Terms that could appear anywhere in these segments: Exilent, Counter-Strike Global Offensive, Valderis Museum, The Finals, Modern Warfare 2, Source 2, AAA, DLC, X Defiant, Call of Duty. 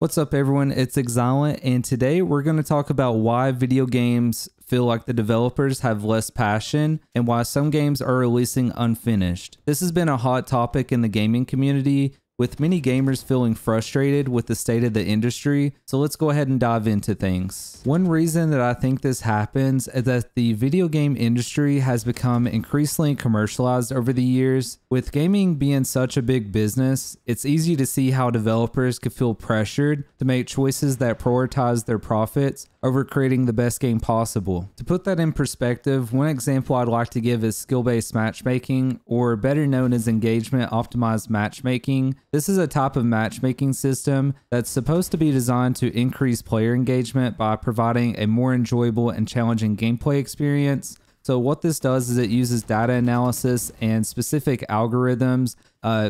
What's up everyone, it's Exilent, and today we're going to talk about why video games feel like the developers have less passion and why some games are releasing unfinished. This has been a hot topic in the gaming community, with many gamers feeling frustrated with the state of the industry, so let's go ahead and dive into things. One reason that I think this happens is that the video game industry has become increasingly commercialized over the years. With gaming being such a big business, it's easy to see how developers could feel pressured to make choices that prioritize their profits over creating the best game possible. To put that in perspective, one example I'd like to give is skill-based matchmaking, or better known as engagement-optimized matchmaking. This is a type of matchmaking system that's supposed to be designed to increase player engagement by providing a more enjoyable and challenging gameplay experience. So what this does is it uses data analysis and specific algorithms,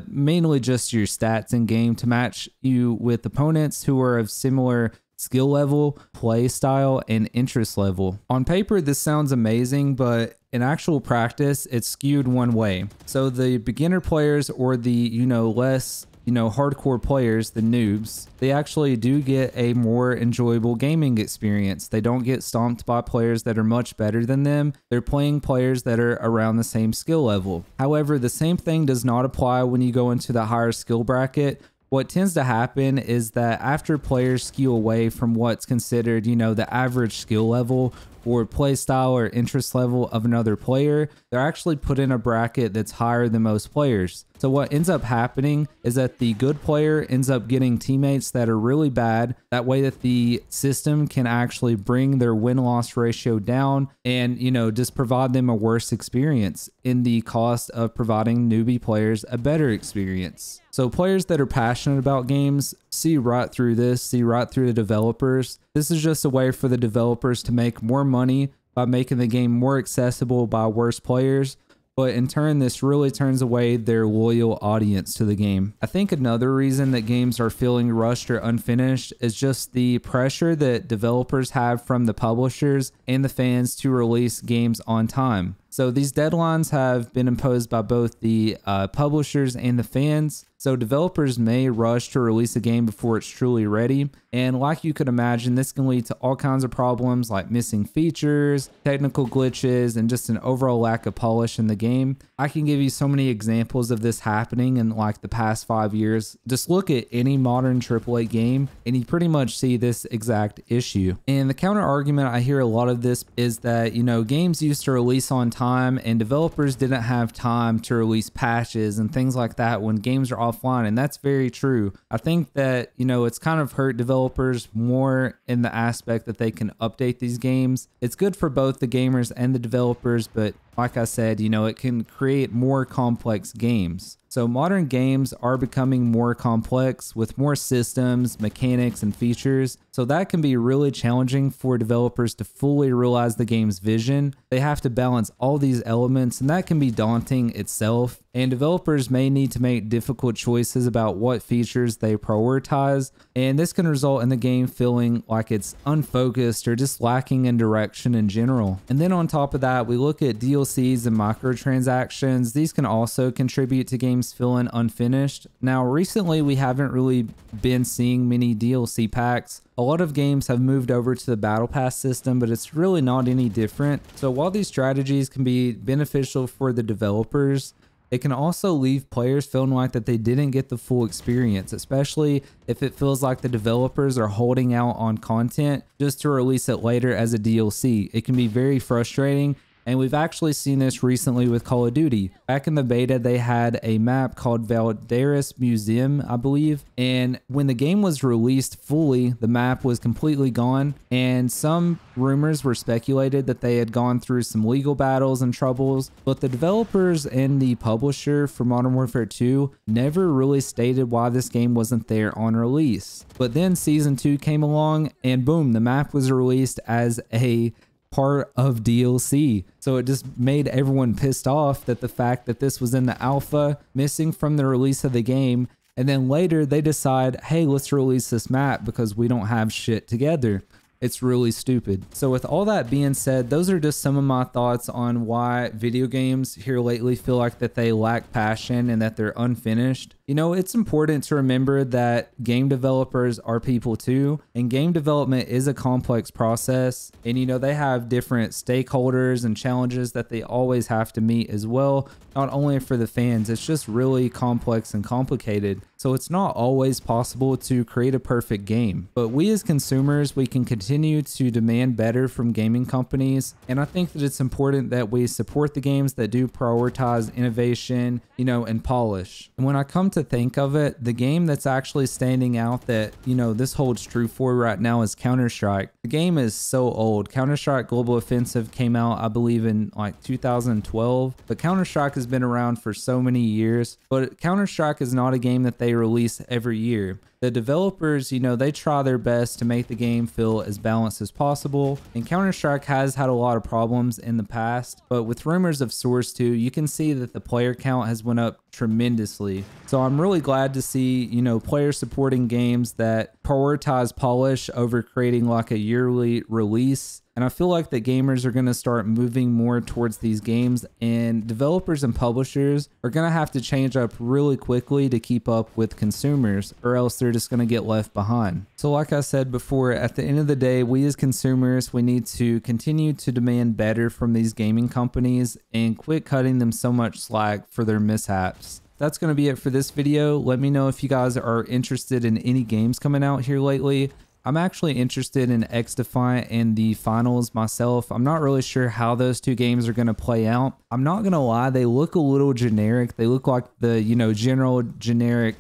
mainly just your stats in game, to match you with opponents who are of similar skill level, play style, and interest level. On paper, this sounds amazing, but in actual practice, it's skewed one way. So the beginner players, or the, less, hardcore players, the noobs, they actually do get a more enjoyable gaming experience. They don't get stomped by players that are much better than them. They're playing players that are around the same skill level. However, the same thing does not apply when you go into the higher skill bracket. What tends to happen is that after players skew away from what's considered, the average skill level or play style or interest level of another player, they're actually put in a bracket that's higher than most players. So what ends up happening is that the good player ends up getting teammates that are really bad. That way that the system can actually bring their win-loss ratio down and, just provide them a worse experience in the cost of providing newbie players a better experience. So players that are passionate about games see right through this, see right through the developers. This is just a way for the developers to make more money by making the game more accessible by worse players. But in turn, this really turns away their loyal audience to the game. I think another reason that games are feeling rushed or unfinished is just the pressure that developers have from the publishers and the fans to release games on time. So these deadlines have been imposed by both the publishers and the fans. So developers may rush to release a game before it's truly ready. And like you could imagine, this can lead to all kinds of problems like missing features, technical glitches, and just an overall lack of polish in the game. I can give you so many examples of this happening in like the past 5 years. Just look at any modern AAA game and you pretty much see this exact issue. And the counter argument I hear a lot of this is that, games used to release on time, and developers didn't have time to release patches and things like that when games are offline. And that's very true. I think that, it's kind of hurt developers more in the aspect that they can update these games. It's good for both the gamers and the developers, but like I said, it can create more complex games. So modern games are becoming more complex with more systems, mechanics, and features. So that can be really challenging for developers to fully realize the game's vision. They have to balance all these elements, and that can be daunting itself. And developers may need to make difficult choices about what features they prioritize. And this can result in the game feeling like it's unfocused or just lacking in direction in general. And then on top of that, we look at DLCs and microtransactions. These can also contribute to games feeling unfinished. Now, recently, we haven't really been seeing many DLC packs. A lot of games have moved over to the Battle Pass system, but it's really not any different. So while these strategies can be beneficial for the developers, it can also leave players feeling like that they didn't get the full experience, especially if it feels like the developers are holding out on content just to release it later as a DLC. It can be very frustrating. And we've actually seen this recently with Call of Duty. Back in the beta, they had a map called Valderis Museum, I believe. And when the game was released fully, the map was completely gone. And some rumors were speculated that they had gone through some legal battles and troubles. But the developers and the publisher for Modern Warfare 2 never really stated why this game wasn't there on release. But then Season 2 came along and boom, the map was released as a part of DLC. So it just made everyone pissed off that the fact that this was in the alpha, missing from the release of the game. And then later they decide, hey, let's release this map because we don't have shit together. It's really stupid. So with all that being said, those are just some of my thoughts on why video games here lately feel like that they lack passion and that they're unfinished. You know, it's important to remember that game developers are people too, and game development is a complex process, and you know, they have different stakeholders and challenges that they always have to meet as well, not only for the fans. It's just really complex and complicated. So it's not always possible to create a perfect game, but we as consumers, we can continue to demand better from gaming companies. And I think that it's important that we support the games that do prioritize innovation, you know, and polish. And when I come to think of it, the game that's actually standing out that, you know, this holds true for right now is Counter-Strike. The game is so old. Counter-Strike Global Offensive came out, I believe, in like 2012, but Counter-Strike has been around for so many years, but Counter-Strike is not a game that they release every year. The developers, you know, they try their best to make the game feel as balanced as possible, and Counter-Strike has had a lot of problems in the past, but with rumors of Source 2, you can see that the player count has went up tremendously. So I'm really glad to see, you know, players supporting games that prioritize polish over creating like a yearly release. And I feel like that gamers are going to start moving more towards these games, and developers and publishers are going to have to change up really quickly to keep up with consumers, or else they're just going to get left behind. So like I said before, at the end of the day, we as consumers, we need to continue to demand better from these gaming companies and quit cutting them so much slack for their mishaps. That's going to be it for this video. Let me know if you guys are interested in any games coming out here lately. I'm actually interested in X Defiant and The Finals myself. I'm not really sure how those two games are going to play out. I'm not going to lie, they look a little generic. They look like the, you know, generic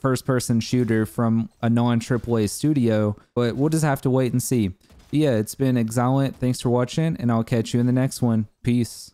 first-person shooter from a non-AAA studio, but we'll just have to wait and see. But yeah, it's been Exilent. Thanks for watching, and I'll catch you in the next one. Peace.